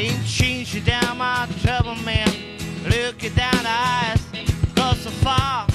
ain't changing down my trouble, man. Look you down the eyes, 'cause so far